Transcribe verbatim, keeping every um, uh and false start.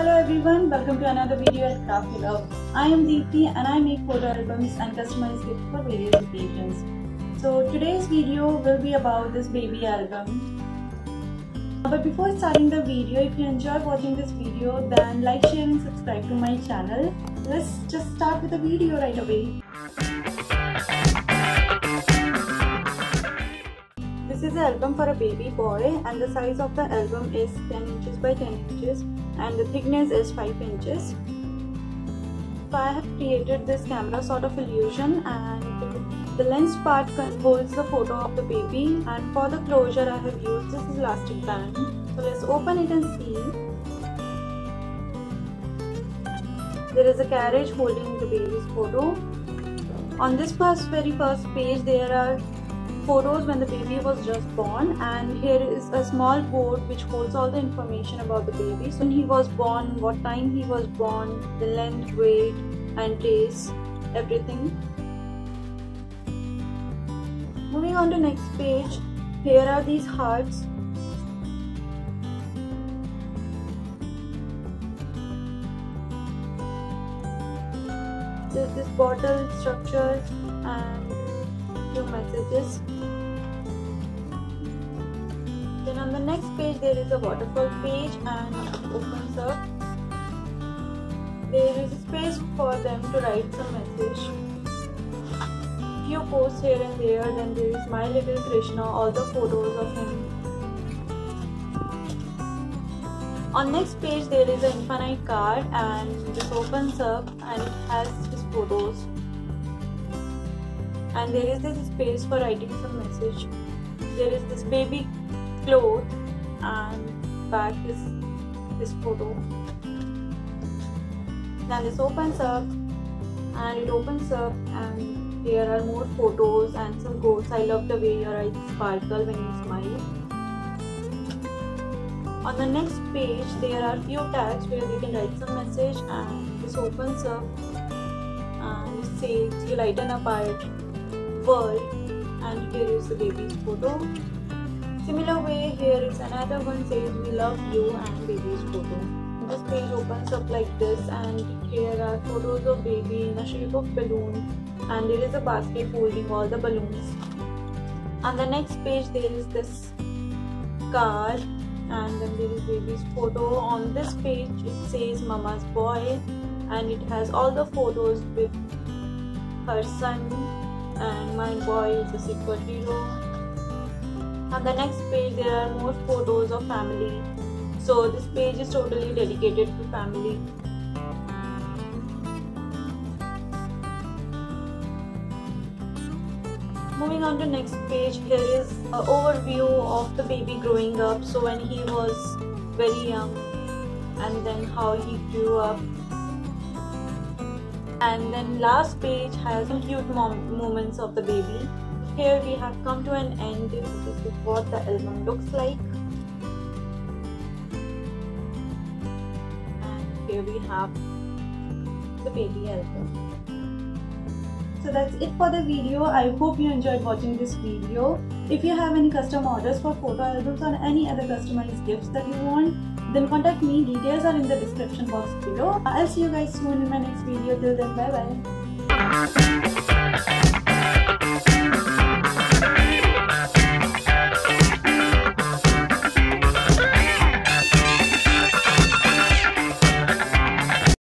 Hello everyone, welcome to another video at Crafturlove. I am Deepti and I make photo albums and customize gifts for various occasions. So today's video will be about this baby album. But before starting the video, if you enjoy watching this video, then like, share and subscribe to my channel. Let's just start with the video right away. This is an album for a baby boy, and the size of the album is ten inches by ten inches and the thickness is five inches. So I have created this camera sort of illusion, and the lens part holds the photo of the baby, and for the closure I have used this elastic band. So let's open it and see. There is a carriage holding the baby's photo. On this first, very first page there are photos when the baby was just born, and here is a small board which holds all the information about the baby. So when he was born, what time he was born, the length, weight and taste, everything. Moving on to next page, here are these hearts. There is this bottle structure and two messages. Then on the next page there is a waterfall page, and it opens up. There is space for them to write some message. Few posts here and there. Then there is My Little Krishna, all the photos of him. On next page there is an infinite card, and this opens up and it has his photos. And there is this space for writing some message. There is this baby cloth, and back is this photo. Now this opens up and it opens up, and here are more photos and some quotes. I love the way your eyes sparkle when you smile. On the next page there are few tags where you can write some message, and this opens up and it says you lighten up our world, and here is the baby's photo. Similar way here is another one, says we love you and baby's photo. This page opens up like this, and here are photos of baby in the shape of balloon, and there is a basket holding all the balloons. On the next page there is this card, and then there is baby's photo. On this page it says Mama's boy, and it has all the photos with her son, and my boy is a secret hero. On the next page there are more photos of family. So this page is totally dedicated to family. Moving on to next page, here is an overview of the baby growing up. So when he was very young, and then how he grew up. And then last page has some cute mom moments of the baby. Here we have come to an end. This is what the album looks like. And here we have the baby album. So that's it for the video. I hope you enjoyed watching this video. If you have any custom orders for photo albums or any other customized gifts that you want, then contact me. Details are in the description box below. I'll see you guys soon in my next video. Till then, bye bye.